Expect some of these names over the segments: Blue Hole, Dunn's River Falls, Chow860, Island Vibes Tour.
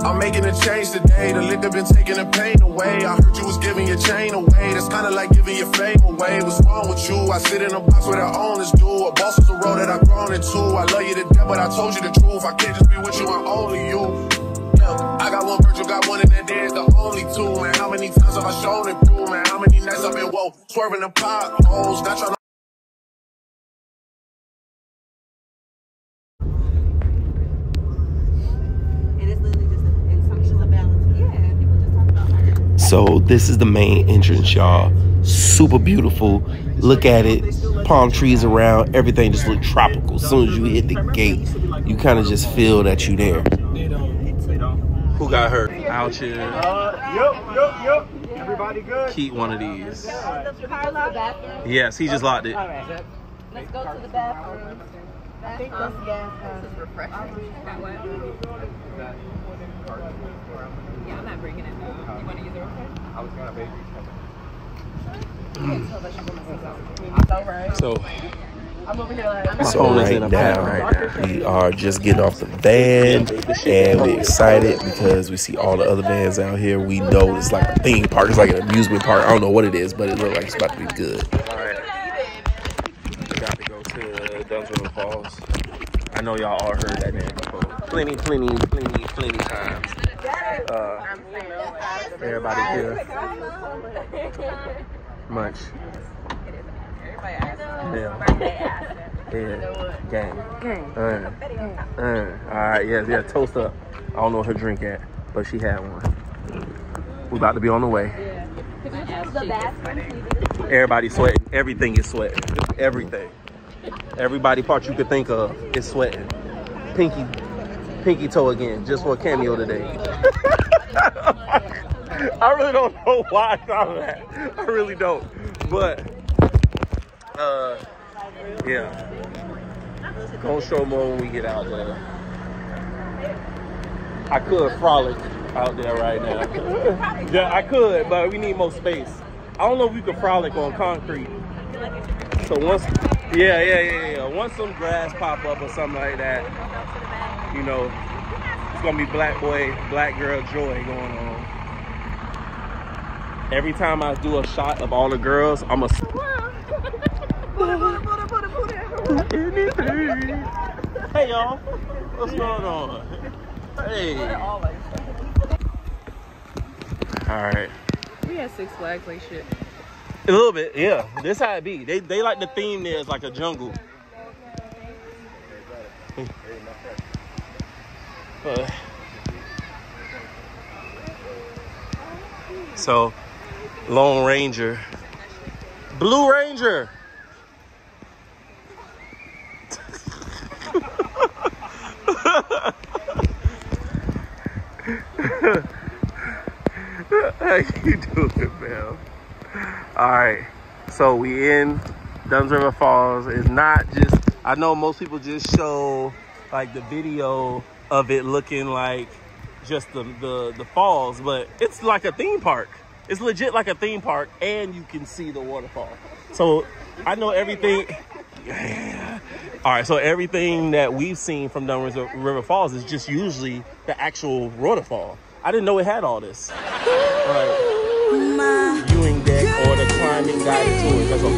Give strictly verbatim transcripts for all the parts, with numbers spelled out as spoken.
I'm making a change today. The liquor been taking the pain away. I heard you was giving your chain away. That's kinda like giving your fame away. What's wrong with you? I sit in a box where the owners do. A boss is a road that I've grown into. I love you to death, but I told you the truth. I can't just be with you, I'm only you. I got one Virgil, got one, and then there's the only two, man. How many times have I shown it through, man? How many nights I've been woke, swerving the potholes, not trying to. So this is the main entrance, y'all. Super beautiful. Look at it. Palm trees around. Everything just look tropical. As soon as you hit the gate, you kind of just feel that you there. Who got hurt? Out here. Uh, yep, yep, yep. Everybody good? Keep one of these. Yes, he just locked it. All right. Let's go to the bathroom. I think that's, yeah, this is refreshing. That one? Yeah, I'm not breaking it. You want to use the refresh? I was going to baby. So, I'm over here like, so right now, right now, we are just getting off the van and we're excited because we see all the other vans out here. We know it's like a theme park. It's like an amusement park. I don't know what it is, but it looks like it's about to be good. All right. I got to go to Dunn's River Falls. I know y'all all heard that name before. Plenty, plenty, plenty, plenty times. Uh, everybody here. Much. Yeah. Yeah. Gang. Uh, uh. Alright, yeah, yeah. Toast up. I don't know what her drink at, but she had one. We're about to be on the way. Everybody's sweating. Everything is sweating. Everything. Everybody part you could think of is sweating. Pinky, pinky toe again, just for a cameo today. I really don't know why I thought of that. I really don't. But, uh, yeah. Gonna show more when we get out there. I could frolic out there right now. Yeah, I could, but we need more space. I don't know if we could frolic on concrete. So once... Yeah, yeah, yeah, yeah. Once some grass pop up or something like that, you know, it's gonna be black boy, black girl joy going on. Every time I do a shot of all the girls, I'm a. Hey y'all, what's going on? Hey. All right. We had Six Flags like shit. A little bit, yeah. This how it be. They they like the theme there. It's like a jungle. Uh, so, Lone Ranger, Blue Ranger. How you doing, man? Alright, so we in Dunn's River Falls. It's not just, I know most people just show like the video of it looking like just the, the, the falls, but it's like a theme park. It's legit like a theme park and you can see the waterfall. So I know everything. Yeah. Alright, so everything that we've seen from Dunn's River Falls is just usually the actual waterfall. I didn't know it had all this. All right. My viewing deck or the climbing guided tours. That's all.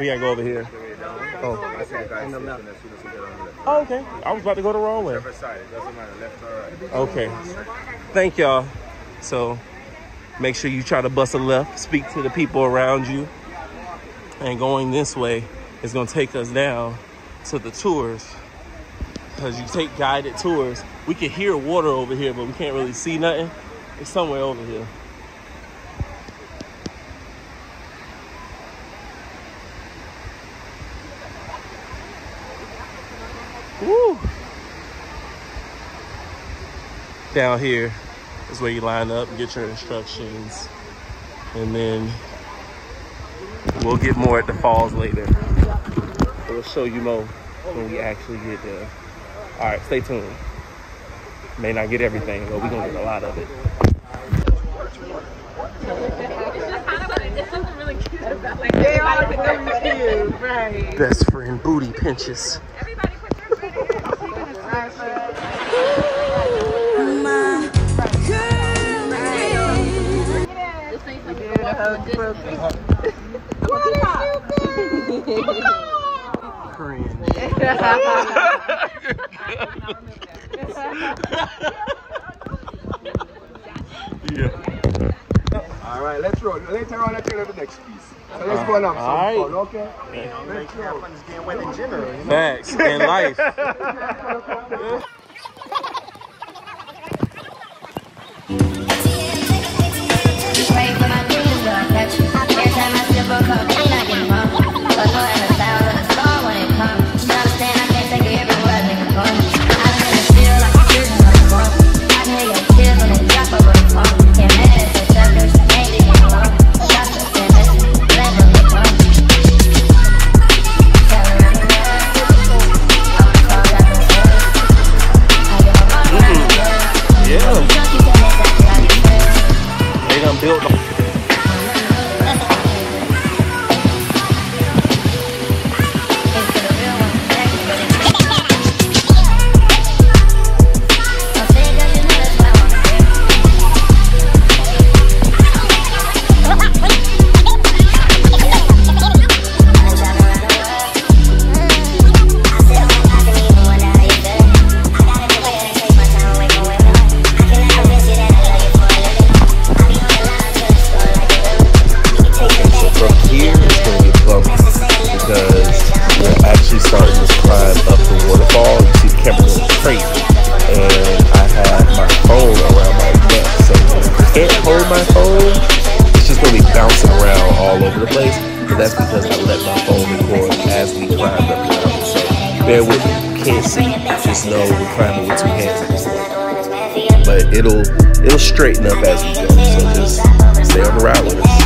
We gotta go over here. Oh. Oh, okay. I was about to go the wrong way. Okay. Thank y'all. So make sure you try to bust a left. Speak to the people around you. And going this way is gonna take us down to the tours. Because you take guided tours. We can hear water over here, but we can't really see nothing. It's somewhere over here. Woo! Down here is where you line up and get your instructions. And then we'll get more at the falls later. We'll show you more when we actually get there. All right, stay tuned. May not get everything, but we're gonna get a lot of it. Best friend booty pinches. Everybody put your broke. Yeah. All right, let's roll. Later on, I'll tell you the next piece. So let's go and have some fun, okay? You know, make sure have fun this game when in general, you know? Facts and life. I'm not getting wrong, but no I'm a sound of the star when it comes. You understand I can't take it everywhere I think I'm going. I feel it feel like a tears on the phone. I can hear your tears when they drop over the phone. Can't manage the suckers, ain't digging along. Shots of fantasy, level of fun. Telling I'm in love, I'm cold like a bird. I give a fuck about the girl. Yeah. Don't you tell me that's how you feel. They done built the It'll it'll straighten up as we go, so just stay on the ride with us.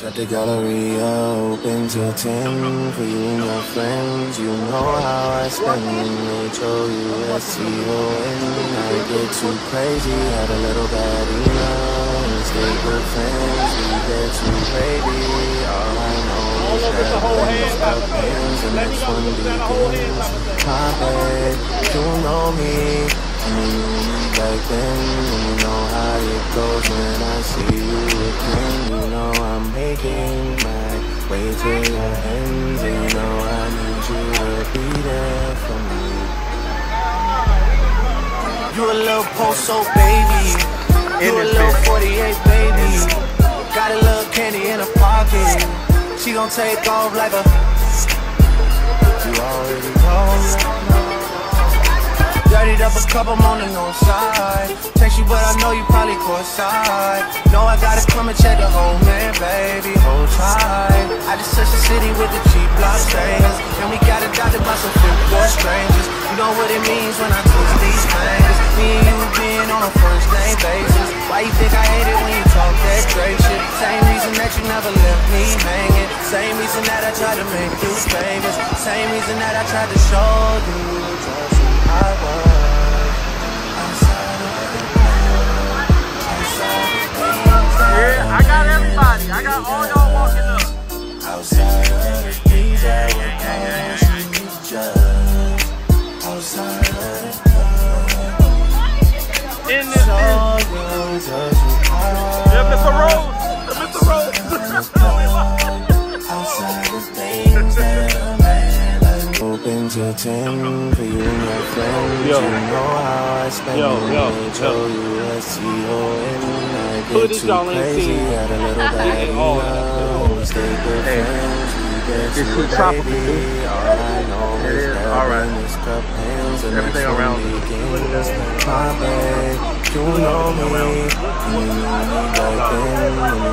Got the gallery open till ten for you and your friends. You know how I spend H O U S T O N. I get too crazy, had a little bad enough. Stay good friends, we get too baby. All I know is that I'm stuck hands and that's when it begins. My bad, you know me. Back then, you know how it goes when I see you again. You know I'm making my way to your hands. You know I need you to be there for me. You a little poso baby. You a little forty-eight baby. Got a little candy in her pocket. She gon' take off like a. You already know. Dirtied up a club, I'm on the north side. Text you, but I know you probably caught side. No, I gotta come and check the old man, baby, hold tight. I just touched the city with the cheap block trains, and we got adopted by some football strangers. You know what it means when I twist these things. Me and you being on a first name basis. Why you think I hate it when you talk that great shit? Same reason that you never left me hanging. Same reason that I tried to make you famous. Same reason that I tried to show you just who I was. Yeah, I got everybody. I got all y'all walking up. Outside of the things that were caused you judge. Outside of the club. In this room. Yeah, Mister Rose. Mister Rose. Outside of the things that a man like open to ten for you and your friends. You know how I spend money. Tell you I see you in. Put it all in crazy, had a little bit of hey, it's too tropical. It is, alright. Everything around me. You know me. You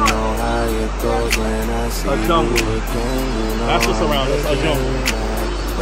know how it goes when I see you again. That's what's around us, a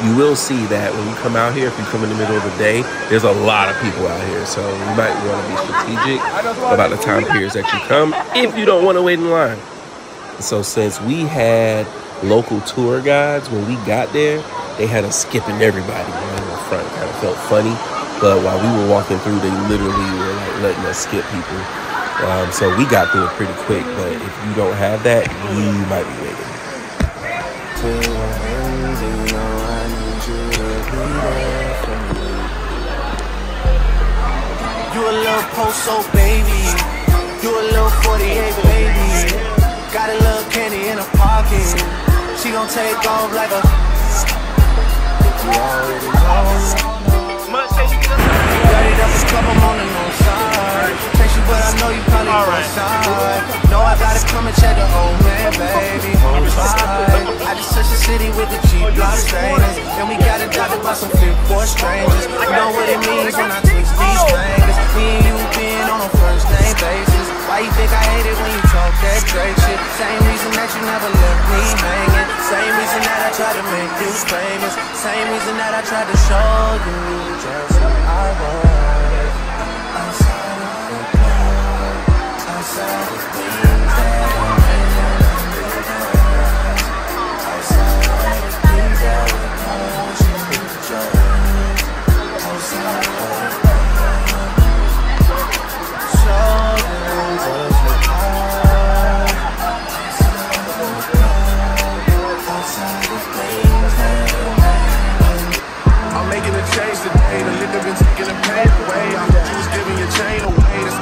You will see that when you come out here, if you come in the middle of the day, there's a lot of people out here. So you might want to be strategic about the time periods that you come if you don't want to wait in line. So since we had local tour guides, when we got there, they had us skipping everybody right in the front. It kind of felt funny. But while we were walking through, they literally were like letting us skip people. Um, so we got through it pretty quick. But if you don't have that, you might be waiting. You a little post-so baby. You a little forty-eight baby. Got a little candy in her pocket. She gon' take off like a. You already know. Much that you get up. Dirtied up this club, I'm on the north side. Text you, but I know you probably outside. No, I gotta come and check the old man, baby. I just touched the city with the cheap block trains, and we got adopted by some four strangers. You know what it means when I twist these things. Me and you being on a first name basis. Why you think I hate it when you talk that great shit? Same reason that you never left me hanging. Same reason that I tried to make you famous. Same reason that I tried to show you just who I was. Outside of the club, outside of things that I made outside of things that were caused you to judge. Outside of the I told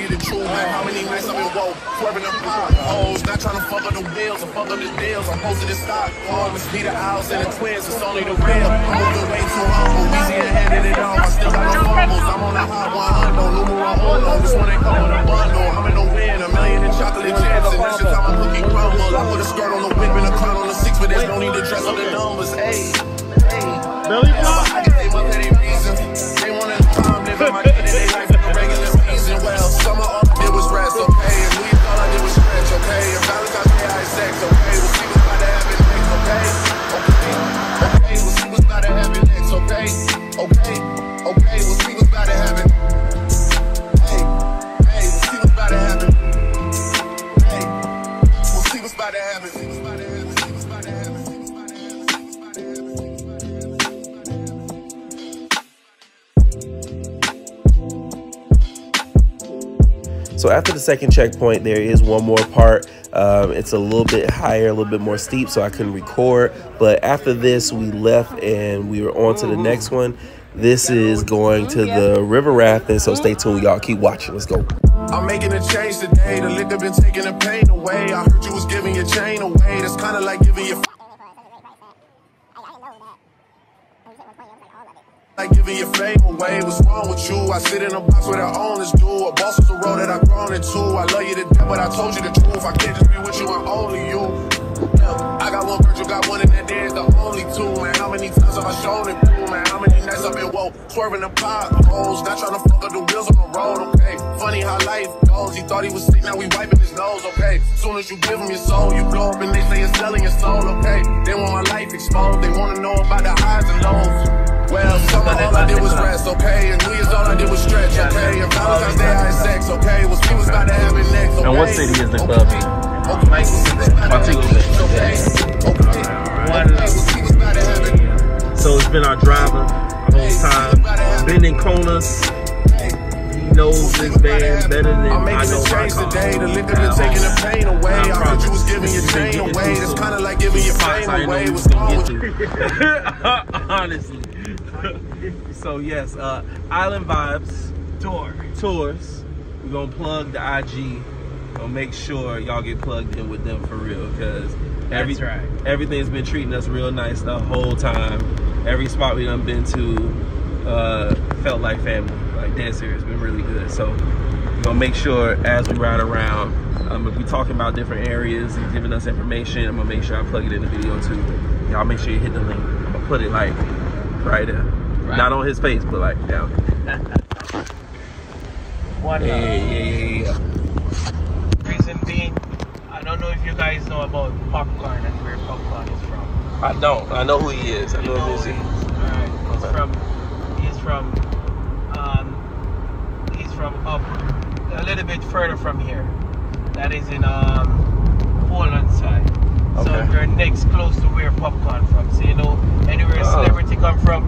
you the truth, man. How many nights I've been woke, swerving them potholes. the wheels, I'm fucked up the deals, I'm posted in stock. Always be the owls and the twins, it's only the real. I moved away too humble, easy and handed it off. I still got my fumbles, I'm on a hot one hundo. Lumero Olo, this one ain't come with a bundle. I'm in the wind, a million in chocolate chips, and that's just how my cookie crumbles. I put a skirt on the whip and a crown on the six, but there's no need to dress up the numbers. Hey, hey, Billy Bob. They must have their reason. They want to time, they put my kid in their life for the regular season. Well, summer all I did was rest, okay, and we all I did was stretch, okay, and Valentine's Day I had sex, okay, we'll see what's about to happen next, okay, okay, okay, we'll see what's about to happen next, okay, okay, okay, we'll see what's about to happen. Hey, hey, we'll see what's about to happen. Hey, we'll see what's about to happen. So after the second checkpoint, there is one more part. Um, it's a little bit higher, a little bit more steep, so I couldn't record. But after this, we left and we were on to the next one. This is going to the river rafting, so stay tuned, y'all. Keep watching. Let's go. I'm making a change today. The liquor been taking the pain away. I heard you was giving your chain away. That's kind of like giving your... Like giving your fame away, what's wrong with you? I sit in a box where the owners do. A boss is a road that I've grown into. I love you to death, but I told you the truth. I can't just be with you, I'm only you. I got one virtue, got one in that day, it's the only two. Man, how many times have I shown it? Man, how many nights I've been woke, swerving the potholes, not trying to fuck up the wheels on the road, okay? Funny how life goes, he thought he was sick, now we wiping his nose, okay? Soon as you give him your soul, you blow up and they say you're selling your soul, okay? They want my life exposed, they want to know about the highs and lows. Well, summer all I did was rest, okay, and New Year's all I did was stretch, okay, and Valentine's Day I had sex, okay, was people about to have it next, okay? And what city is the club? Okay, Mike, okay, so it's been our driver the whole time, been in Kona's. Knows this band better than I'm making I know a change today. The liquor been taking the pain away. I heard you was giving your chain away. It's kind of like giving your pain away. What's wrong with you? Honestly. So yes, uh, Island Vibes Tour tours. We're gonna plug the I G. Gonna make sure y'all get plugged in with them for real, because every That's right. everything's been treating us real nice the whole time. Every spot we done been to uh, felt like family. Like dead serious, been really good. So we're gonna make sure as we ride around, um, if we talking about different areas and giving us information, I'm gonna make sure I plug it in the video too. Y'all make sure you hit the link. I'm gonna put it like right there, right. Not on his face, but like down. One hey, yeah, yeah, yeah. Reason being, I don't know if you guys know about Popcorn and where Popcorn is from. I don't. I know who he is. I know, know who he is. All right. He's from. He's from. From up a little bit further from here, that is in um Poland side. Okay. So you're next close to where Popcorn from. So you know anywhere a oh. celebrity come from,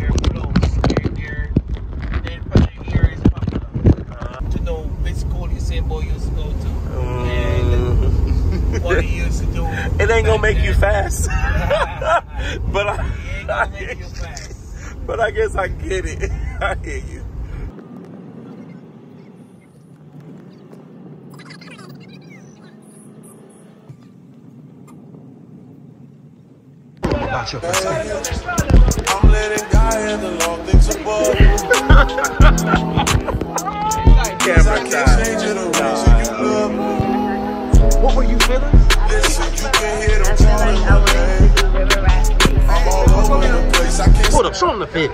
you're close. You're then probably here is Popcorn. Uh, to know which school you say boy used to go to mm. and what he used to do. It ain't gonna make there. you fast. but I, it ain't gonna I make you fast. But I guess I get it. I hear you. I'm letting God handle all things above. Camera time. I can't change it, the reason you love me. What were you feeling? Listen, you can hear them calling my name. I'm all over the place. I can't. Hold up, show them the fit.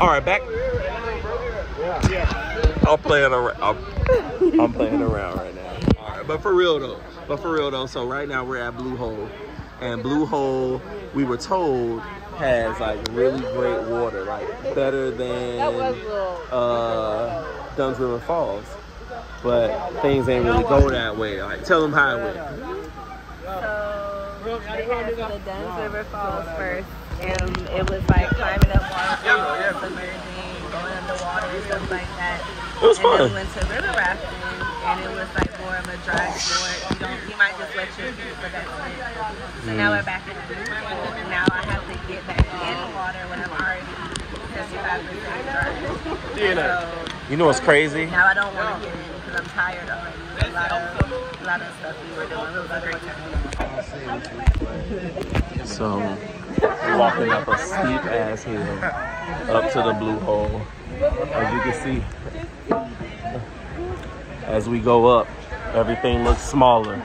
All right, back. Yeah. I'm playing around. I'm, I'm playing around right now. All right, but for real though. But for real though, so right now we're at Blue Hole, and Blue Hole, we were told, has like really great water, like better than uh, Dunn's River Falls, but things ain't really go that way. Like tell them how it went. So they had the Dunn's River Falls first, and it was like climbing up waterfalls, submerging, going underwater, stuff like that. It was and fun. And then we went to river rafting, and it was like more of a dry sport. You don't, you might just wet your feet, but that's it. So mm. now we're back in the pool, and now I have to get back in the water when I'm already seventy-five percent dry. You know, so, you know what's crazy? Now I don't want to get in because I'm tired already. a lot of, a lot of stuff we were doing. It was a great time. So, we're walking up a steep ass hill up to the Blue Hole. As you can see, as we go up, everything looks smaller.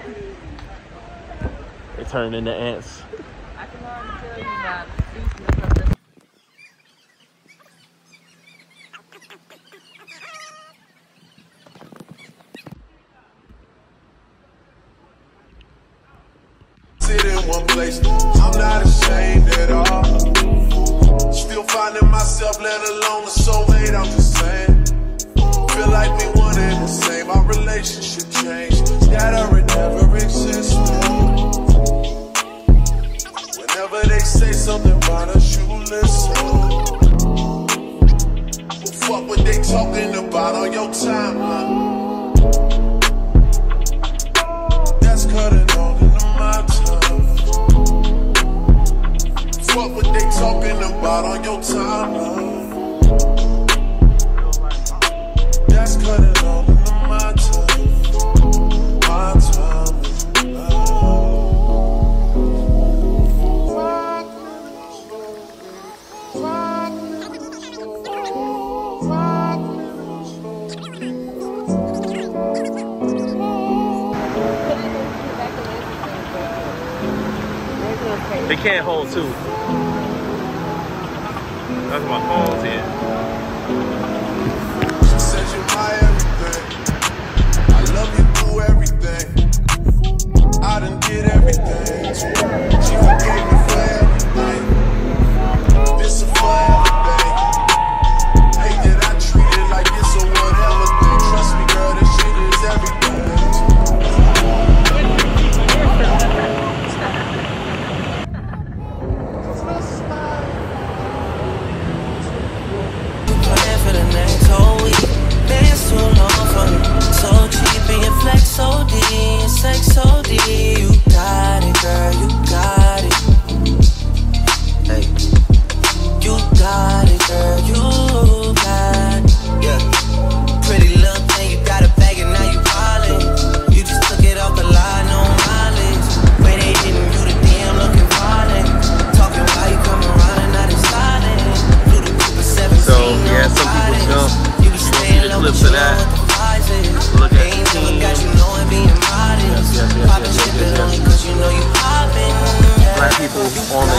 They turn into ants. I can already tell you about the seasons. In one place, I'm not ashamed at all. Still finding myself, let alone a soulmate. I'm just saying, feel like we one and the same. Our relationship changed, scattering never existed. Whenever they say something about us, you listen. Well, fuck what they talking about on your timeline. That's cutting on the mountain. Fuck what they talking about on your timeline. That's cutting off my time. My time is love. They can't hold two. That's my phone's here. She said you're my everything. I love you through everything. I done did everything. She forgave me for everything. This is for everything. Hate that I treat it like it's a whatever thing. Trust me, girl, this shit is everything. On